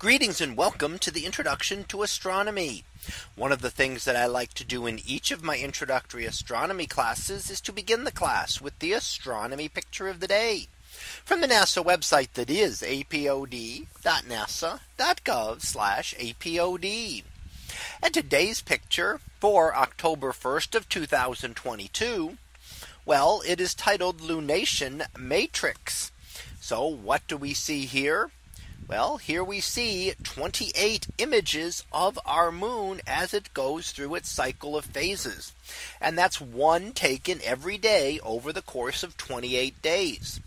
Greetings and welcome to the introduction to astronomy. One of the things that I like to do in each of my introductory astronomy classes is to begin the class with the astronomy picture of the day from the NASA website, that is apod.nasa.gov/apod. And today's picture for October 1st of 2022. Well, it is titled Lunation Matrix. So what do we see here? Well, here we see 28 images of our moon as it goes through its cycle of phases. And that's one taken every day over the course of 28 days.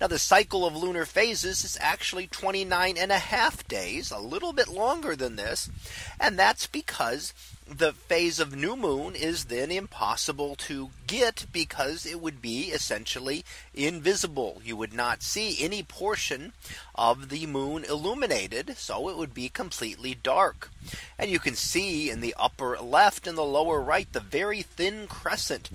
Now the cycle of lunar phases is actually 29 and a half days, a little bit longer than this. And that's because the phase of new moon is then impossible to get, because it would be essentially invisible. You would not see any portion of the moon illuminated, so it would be completely dark. And you can see in the upper left and the lower right the very thin crescent.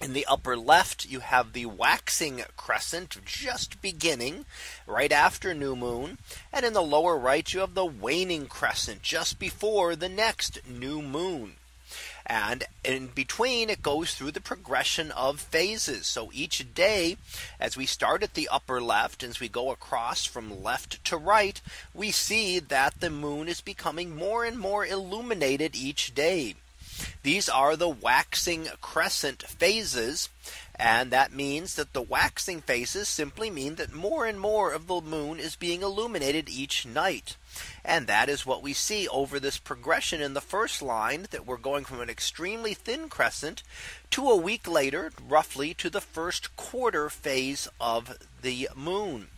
In the upper left, you have the waxing crescent just beginning right after new moon. And in the lower right, you have the waning crescent just before the next new moon. And in between, it goes through the progression of phases. So each day, as we start at the upper left, as we go across from left to right, we see that the moon is becoming more and more illuminated each day. These are the waxing crescent phases. And that means that the waxing phases simply mean that more and more of the moon is being illuminated each night. And that is what we see over this progression in the first line, that we're going from an extremely thin crescent to a week later, roughly to the first quarter phase of the moon.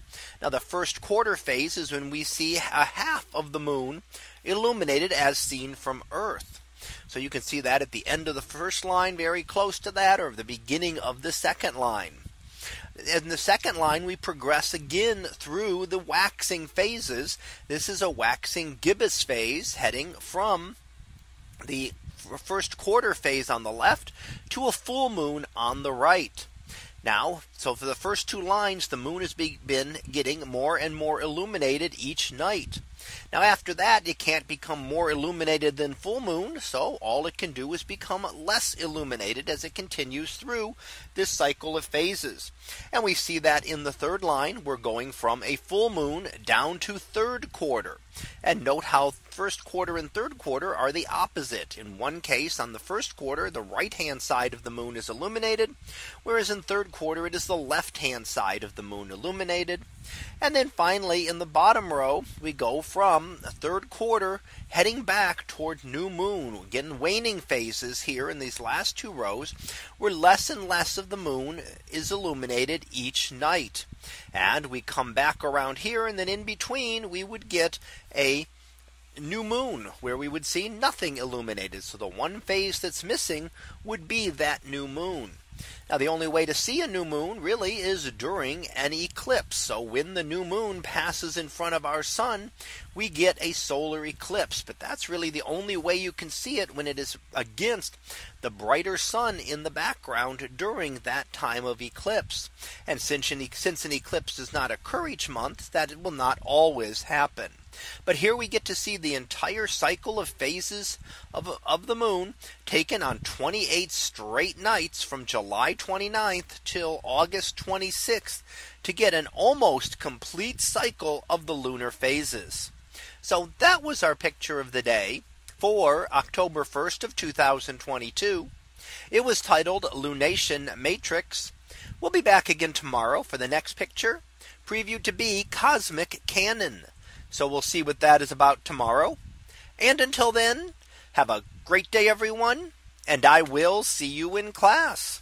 Now the first quarter phase is when we see a half of the moon illuminated as seen from Earth. So you can see that at the end of the first line, very close to that, or the beginning of the second line. In the second line, we progress again through the waxing phases. This is a waxing gibbous phase, heading from the first quarter phase on the left to a full moon on the right. Now, so for the first two lines, the moon has been getting more and more illuminated each night. Now after that, it can't become more illuminated than full moon. So all it can do is become less illuminated as it continues through this cycle of phases. And we see that in the third line, we're going from a full moon down to third quarter. And note how first quarter and third quarter are the opposite. In one case, on the first quarter, the right hand side of the moon is illuminated, whereas in third quarter, it is the left hand side of the moon illuminated. And then finally, in the bottom row, we go from third quarter heading back toward new moon. Again, waning phases here in these last two rows, where less and less of the moon is illuminated each night. And we come back around here, and then in between we would get a new moon where we would see nothing illuminated. So the one phase that's missing would be that new moon. Now the only way to see a new moon really is during an eclipse. So when the new moon passes in front of our sun, we get a solar eclipse. But that's really the only way you can see it, when it is against the brighter sun in the background during that time of eclipse. And since an eclipse does not occur each month, that will not always happen. But here we get to see the entire cycle of phases of the moon taken on 28 straight nights from July 29th till August 26th to get an almost complete cycle of the lunar phases. So that was our picture of the day for October 1st of 2022. It was titled Lunation Matrix. We'll be back again tomorrow for the next picture, previewed to be Cosmic Canon. So we'll see what that is about tomorrow. And until then, have a great day, everyone, and I will see you in class.